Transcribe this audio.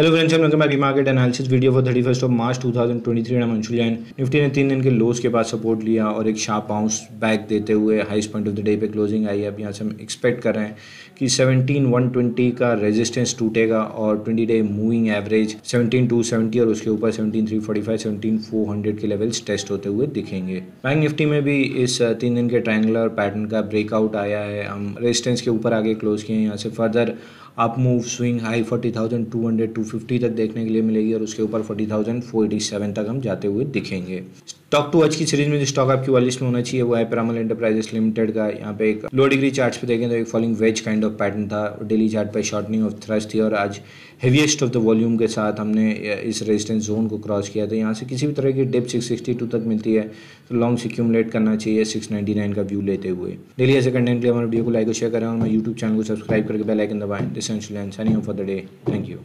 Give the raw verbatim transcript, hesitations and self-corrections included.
Hello friends, हम लोग हमारी market analysis video for thirty first of March two thousand twenty three. मंचुलिया Nifty ने तीन दिन के लोस के बाद सपोर्ट लिया और एक शार्प बाउंस बैक देते हुए highs point of the day पे क्लोजिंग आई है। अब यहाँ से हम एक्सपेक्ट कर रहे हैं कि सत्रह हज़ार एक सौ बीस का रेजिस्टेंस टूटेगा और ट्वेंटी डे मूविंग एवरेज सत्रह हज़ार दो सौ सत्तर और उसके ऊपर सत्रह हज़ार तीन सौ पैंतालीस, सत्रह हज़ार चार सौ के लेवल्स टेस्ट होते हुए दिखेंगे। बैंक निफ्टी में भी इस तीन दिन के ट्रायंगुलर पैटर्न का ब्रेकआउट आया है। हम रेजिस्टेंस के ऊपर आगे क्लोज किए हैं। यहाँ से फर्दर आप मूव स्विंग हाई चालीस हज़ार दो सौ, दो सौ पचास तक देखने के लिए मिलेगी और उसके ऊपर चालीस हज़ार चार सौ सत्तासी तक हम जाते हुए दिखेंगे। स्टॉक टू आज की सीरीज में जो स्टॉक आपकी वॉलिस्ट में होना चाहिए वो है पिरामल एंटरप्राइजेस लिमिटेड का। यहाँ पे एक लो डिग्री चार्ट्स पे देखें तो एक falling wedge kind of pattern था, डेली चार्ट पे शॉर्टनिंग ऑफ थ्रस्ट थी और आज हेवीएस्ट ऑफ द वॉल्यूम के साथ हमने इस रेजिस्टेंस जोन को क्रॉस किया था। यहाँ से किसी भी तरह की डिप छह सौ बासठ तक मिलती है तो लॉन्ग से एक्यूमुलेट करना चाहिए छह सौ निन्यानवे का व्यू लेते हुए। डेली ऐसे कंटेंट के लिए हमारे वीडियो को लाइक और शेयर करें और मेरे यूट्यूब चैनल को सब्सक्राइब करके बेल आइकन दबाएं। This and signing off for the day. Thank you.